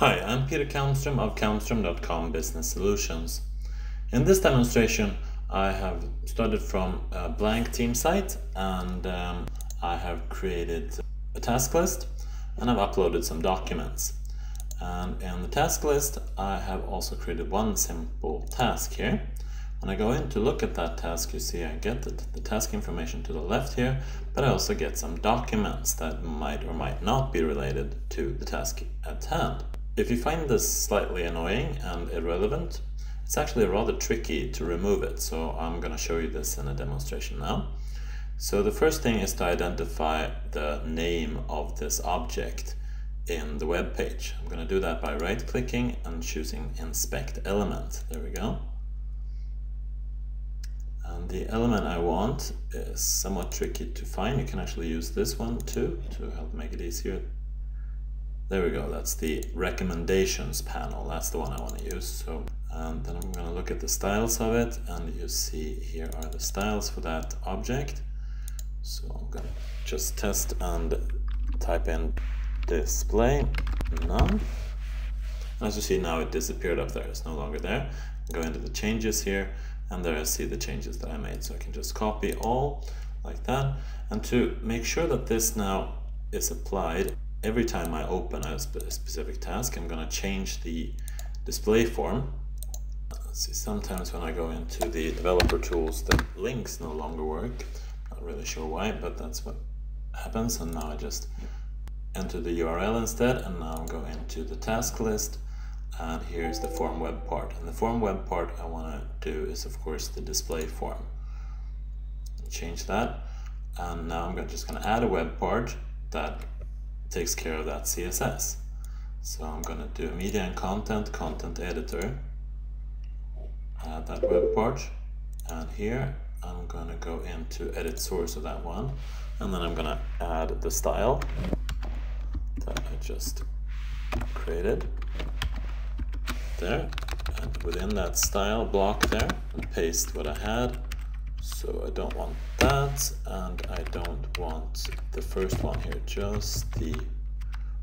Hi, I'm Peter Kalmstrom of Kalmstrom.com Business Solutions. In this demonstration, I have started from a blank team site, and I have created a task list, and I've uploaded some documents. And in the task list, I have also created one simple task here. When I go in to look at that task, you see I get the task information to the left here, but I also get some documents that might or might not be related to the task at hand. If you find this slightly annoying and irrelevant, it's actually rather tricky to remove it, so I'm going to show you this in a demonstration now. So the first thing is to identify the name of this object in the web page. I'm going to do that by right-clicking and choosing Inspect Element. There we go. And the element I want is somewhat tricky to find. You can actually use this one too to help make it easier. There we go, that's the recommendations panel. That's the one I want to use. So, and then I'm going to look at the styles of it, and you see here are the styles for that object. So I'm going to just test and type in display none. As you see now, it disappeared up there. It's no longer there. Go into the changes here, and there I see the changes that I made. So I can just copy all like that. And to make sure that this now is applied, every time I open a specific task, I'm going to change the display form. Let's see, sometimes when I go into the developer tools, the links no longer work. Not really sure why, but that's what happens. And now I just enter the URL instead, and now I'm going into the task list, and here's the form web part. And the form web part I want to do is, of course, the display form. Change that, and now I'm just going to add a web part that takes care of that CSS. So I'm going to do media and content editor, add that web part, and here I'm going to go into edit source of that one, and then I'm going to add the style that I just created there, and within that style block there, and paste what I had. So I don't want that, and I don't want the first one here, just the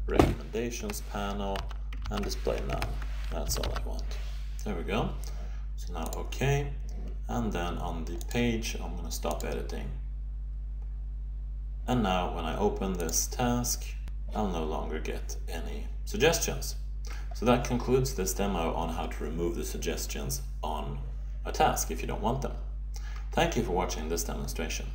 recommendations panel and display none. That's all I want. There we go. So now OK, and then on the page I'm going to stop editing. And now when I open this task, I'll no longer get any suggestions. So that concludes this demo on how to remove the suggestions on a task if you don't want them. Thank you for watching this demonstration.